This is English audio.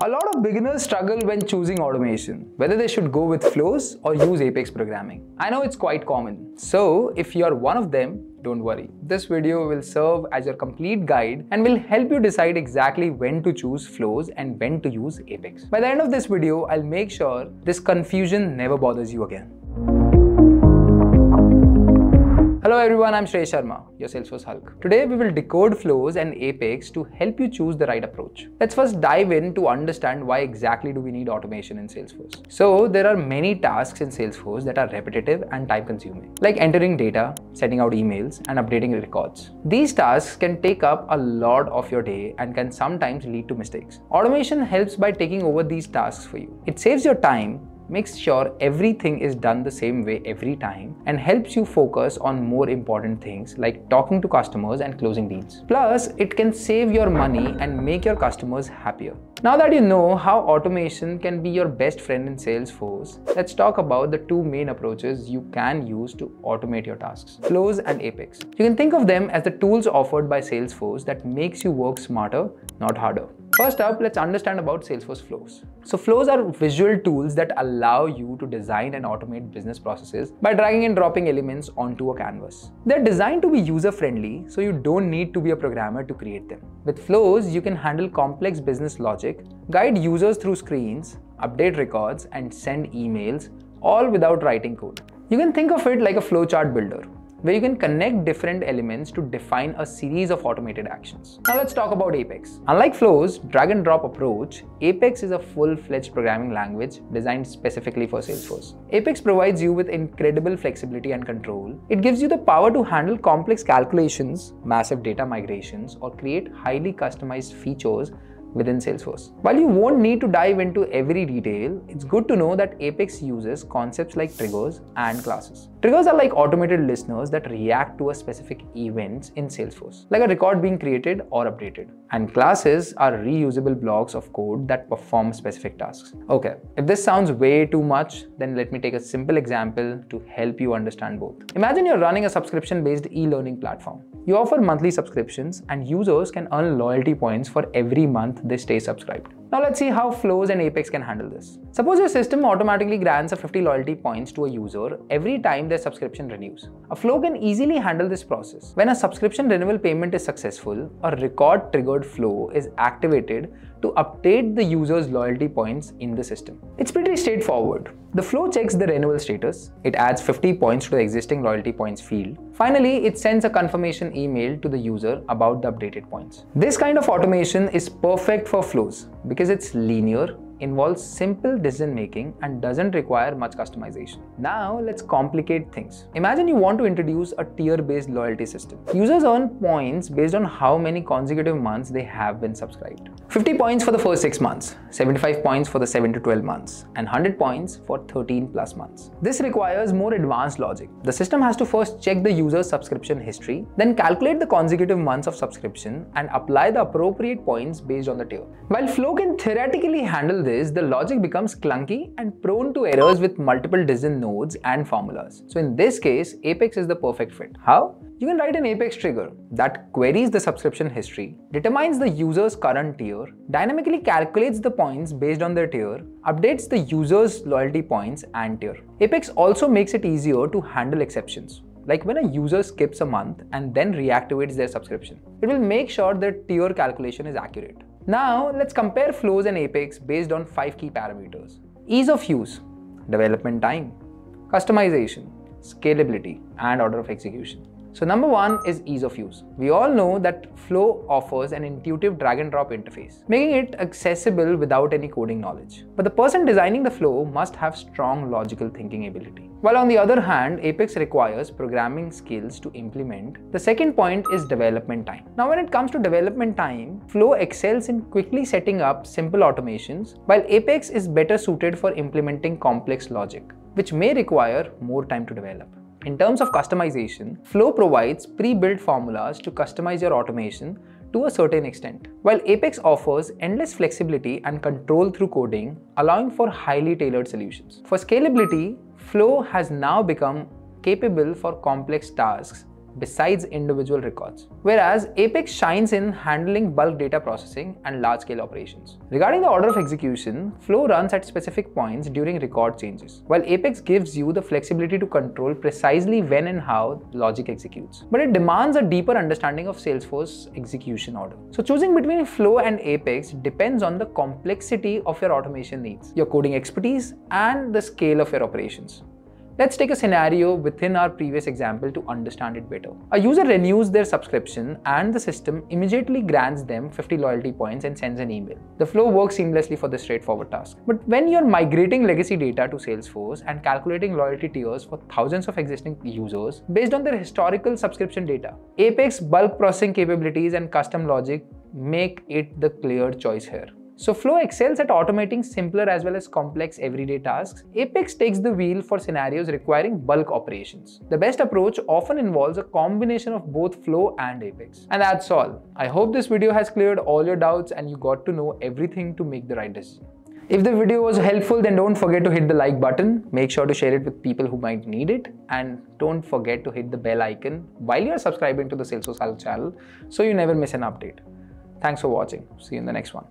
A lot of beginners struggle when choosing automation, whether they should go with flows or use Apex programming. I know it's quite common. So if you're one of them, don't worry. This video will serve as your complete guide and will help you decide exactly when to choose flows and when to use Apex. By the end of this video, I'll make sure this confusion never bothers you again. Hello everyone, I'm Shrey Sharma, your Salesforce Hulk. Today we will decode flows and Apex to help you choose the right approach. Let's first dive in to understand why exactly do we need automation in Salesforce. So there are many tasks in Salesforce that are repetitive and time consuming, like entering data, sending out emails and updating records. These tasks can take up a lot of your day and can sometimes lead to mistakes. Automation helps by taking over these tasks for you. It saves your time, makes sure everything is done the same way every time, and helps you focus on more important things like talking to customers and closing deals. Plus, it can save your money and make your customers happier. Now that you know how automation can be your best friend in Salesforce, let's talk about the two main approaches you can use to automate your tasks, Flows and Apex. You can think of them as the tools offered by Salesforce that makes you work smarter, not harder. First up, let's understand about Salesforce flows. So flows are visual tools that allow you to design and automate business processes by dragging and dropping elements onto a canvas. They're designed to be user-friendly, so you don't need to be a programmer to create them. With flows, you can handle complex business logic, guide users through screens, update records, and send emails, all without writing code. You can think of it like a flowchart builder, where you can connect different elements to define a series of automated actions. Now let's talk about Apex. Unlike Flow's drag and drop approach, Apex is a full-fledged programming language designed specifically for Salesforce. Apex provides you with incredible flexibility and control. It gives you the power to handle complex calculations, massive data migrations, or create highly customized features within Salesforce. While you won't need to dive into every detail, it's good to know that Apex uses concepts like triggers and classes. Triggers are like automated listeners that react to a specific event in Salesforce, like a record being created or updated. And classes are reusable blocks of code that perform specific tasks. Okay, if this sounds way too much, then let me take a simple example to help you understand both. Imagine you're running a subscription-based e-learning platform. You offer monthly subscriptions and users can earn loyalty points for every month they stay subscribed. Now let's see how Flows and Apex can handle this. Suppose your system automatically grants a 50 loyalty points to a user every time their subscription renews. A flow can easily handle this process. When a subscription renewal payment is successful, a record triggered flow is activated to update the user's loyalty points in the system. It's pretty straightforward. The flow checks the renewal status. It adds 50 points to the existing loyalty points field. Finally, it sends a confirmation email to the user about the updated points. This kind of automation is perfect for flows because it's linear, involves simple decision making and doesn't require much customization. Now let's complicate things. Imagine you want to introduce a tier-based loyalty system. Users earn points based on how many consecutive months they have been subscribed. 50 points for the first 6 months, 75 points for the 7 to 12 months, and 100 points for 13 plus months. This requires more advanced logic. The system has to first check the user's subscription history, then calculate the consecutive months of subscription and apply the appropriate points based on the tier. While Flow can theoretically handle this, the logic becomes clunky and prone to errors with multiple decision nodes and formulas. So in this case, Apex is the perfect fit. How? You can write an Apex trigger that queries the subscription history, determines the user's current tier, dynamically calculates the points based on their tier, updates the user's loyalty points and tier. Apex also makes it easier to handle exceptions, like when a user skips a month and then reactivates their subscription. It will make sure their tier calculation is accurate. Now let's compare Flows and Apex based on 5 key parameters: ease of use, development time, customization, scalability, and order of execution. So number one is ease of use. We all know that Flow offers an intuitive drag and drop interface, making it accessible without any coding knowledge. But the person designing the flow must have strong logical thinking ability. While on the other hand, Apex requires programming skills to implement. The second point is development time. Now when it comes to development time, Flow excels in quickly setting up simple automations, while Apex is better suited for implementing complex logic, which may require more time to develop. In terms of customization, Flow provides pre-built formulas to customize your automation to a certain extent, while Apex offers endless flexibility and control through coding, allowing for highly tailored solutions. For scalability, Flow has now become capable for complex tasks besides individual records, whereas Apex shines in handling bulk data processing and large-scale operations. Regarding the order of execution, Flow runs at specific points during record changes, while Apex gives you the flexibility to control precisely when and how logic executes. But it demands a deeper understanding of Salesforce execution order. So choosing between Flow and Apex depends on the complexity of your automation needs, your coding expertise, and the scale of your operations. Let's take a scenario within our previous example to understand it better. A user renews their subscription and the system immediately grants them 50 loyalty points and sends an email. The flow works seamlessly for this straightforward task. But when you're migrating legacy data to Salesforce and calculating loyalty tiers for thousands of existing users based on their historical subscription data, Apex bulk processing capabilities and custom logic make it the clear choice here. So Flow excels at automating simpler as well as complex everyday tasks. Apex takes the wheel for scenarios requiring bulk operations. The best approach often involves a combination of both Flow and Apex. And that's all. I hope this video has cleared all your doubts and you got to know everything to make the right decision. If the video was helpful, then don't forget to hit the like button. Make sure to share it with people who might need it. And don't forget to hit the bell icon while you're subscribing to the Salesforce Halo channel so you never miss an update. Thanks for watching. See you in the next one.